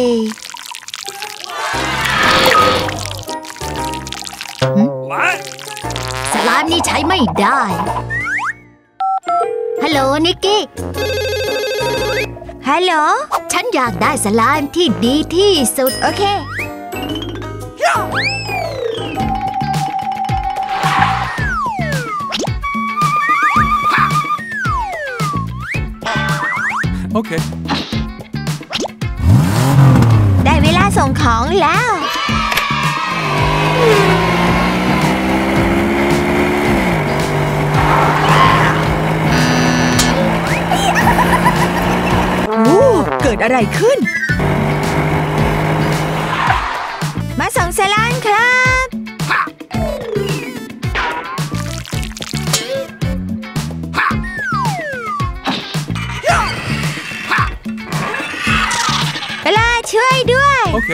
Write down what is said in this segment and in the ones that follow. สลามนี่ใช้ไม่ได้ฮัลโหลนิกกี้ฮัลโหลฉันอยากได้สลามที่ดีที่สุดโอเคโอเคได้เวลาส่งของแล้วเกิดอะไรขึ้นมาส่งสลามครับเวลาช่วยด้วยโอเค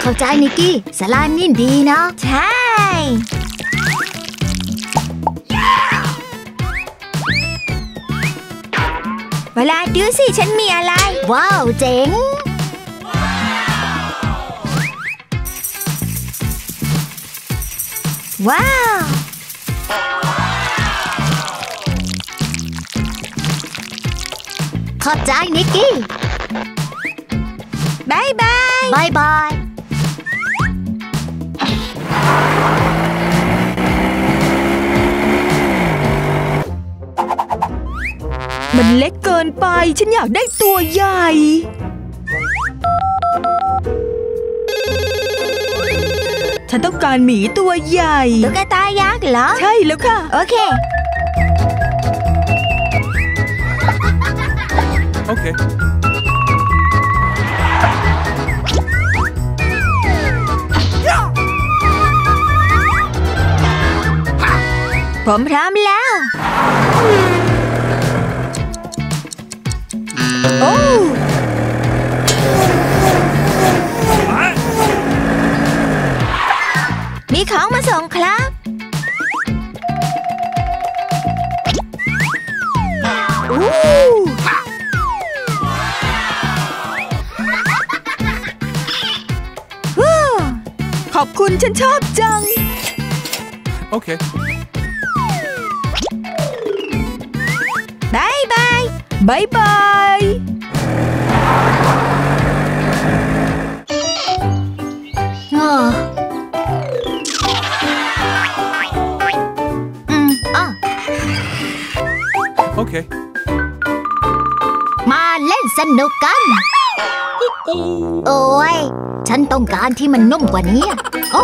เข้าใจนิกกี้สลามนี่ดีเนาะใช่เวลาดูสิฉันมีอะไรว้าวเจ๋งว้าวขอบใจนิกกี้บายบายบายบายมันเล็กเกินไปฉันอยากได้ตัวใหญ่ฉันต้องการหมีตัวใหญ่ตุ๊กตายักษ์เหรอใช่แล้วค่ะโอเคโอเคผมพร้อมแล้วโอ้มีของมาส่งครับขอบคุณฉันชอบจังโอเคบายบายบายบายโอเคมาเล่นสนุกกันโอ้ยฉันต้องการที่มันนุ่มกว่านี้โอ้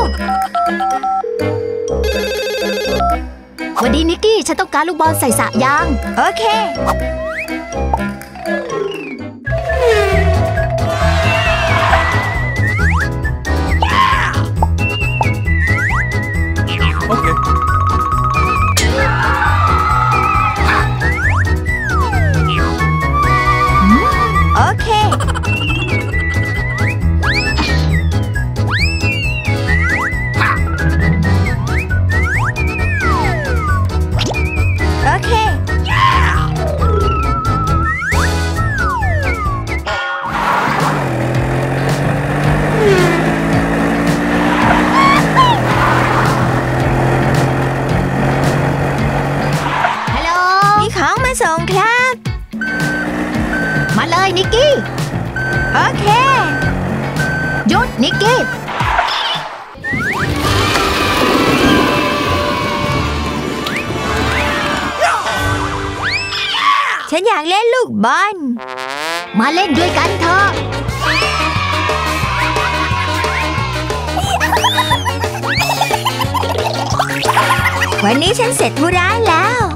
วันดีนิกกี้ฉันต้องการลูกบอลใส่สระยางโอเคนิกกี้โอเคหยุดนิกกี้ฉันอยากเล่นลูกบอลมาเล่นด้วยกันเถอะวันนี้ฉันเสร็จธุระแล้ว